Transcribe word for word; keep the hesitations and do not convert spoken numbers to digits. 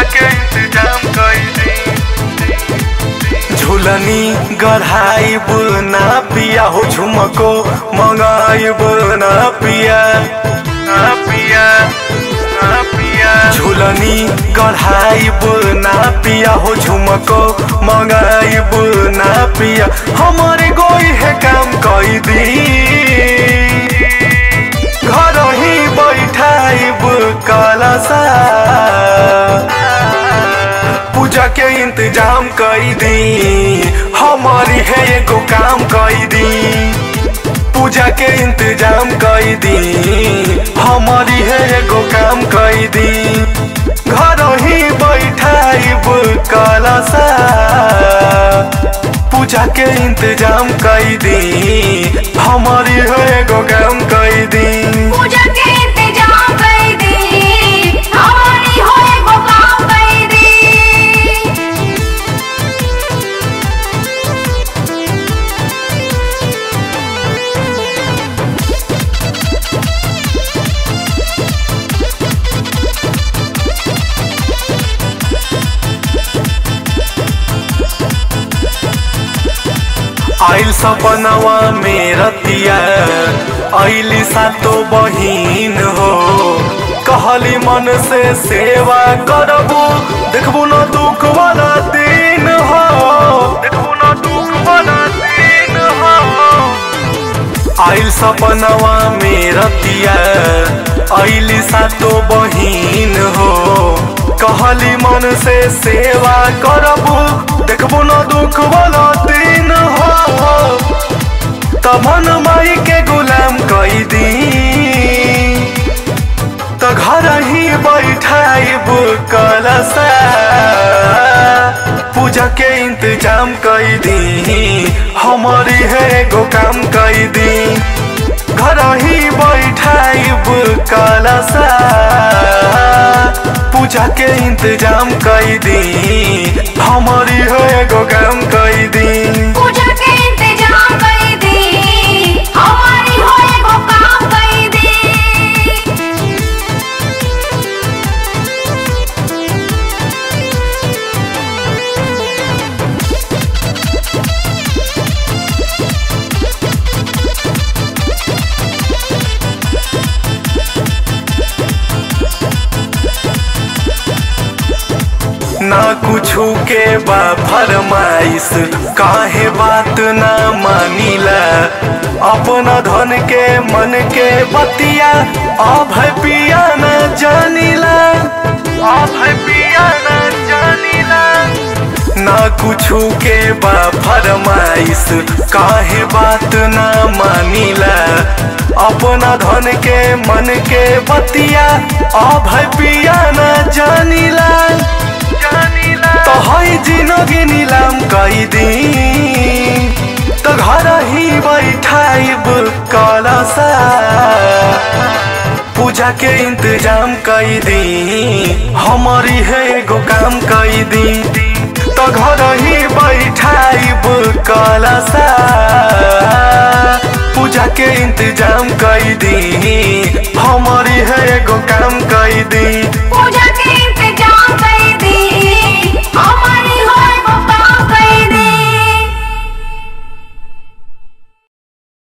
पैसा के इंतजाम कईली। झूलनी गढ़ाई बुलना पिया हो झुमको मंगाई बुलना पिया ना पिया ना पिया। झूलनी गढ़ाई बुलना पिया हो झुमको मंगाई बुलना पिया। हमारे गोई है काम कई दी पूजा के इंतजाम कई दी। हमारी है एगो काम कई दी। पूजा के इंतजाम कई दी। हमारी है एगो काम कई दी। घर ही बैठाइब कलसा पूजा के इंतजाम कई दी। हमारी है एगो काम कई दी। आइल सपनवा में रतिया आइली सातो बहिन हो। कहली मन से सेवा करबू देखबू न दुख वाला दिन हो। देखबू न दुख वाला दिन हो। आइल सपनवा में रतिया आइली सातो बहिन हो। कहली मन से सेवा करबू देखबू न दुख वाला दिन हो। तमन माई के गुलाम कई दी त घर ही बैठाइब कलसा पूजा के इंतजाम कई दी। हमारी है एगो काम कई दी। घर ही बैठाइब कलसा पूजा के इंतजाम कई दी। हमारी है एगो काम कई दी। ना कुछू के बा फरमाइश काहे बात ना मानिला। अपना धन के मन के बतिया अब है पिया ना जानिला। अब है पिया ना जानिला। ना कुछू के बा फरमाइश काहे बात ना मानिला। अपना धन के मन के बतिया अब है पिया ना जानिला। जिनगी नीलाम कई दी तो घर ही बैठाइब कलसा पूजा के इंतजाम कई दी। हमारी है एगो काम कई दी तो घर ही बैठाइब कलसा पूजा के इंतजाम कई दी। हमारी है एगो काम कई दी।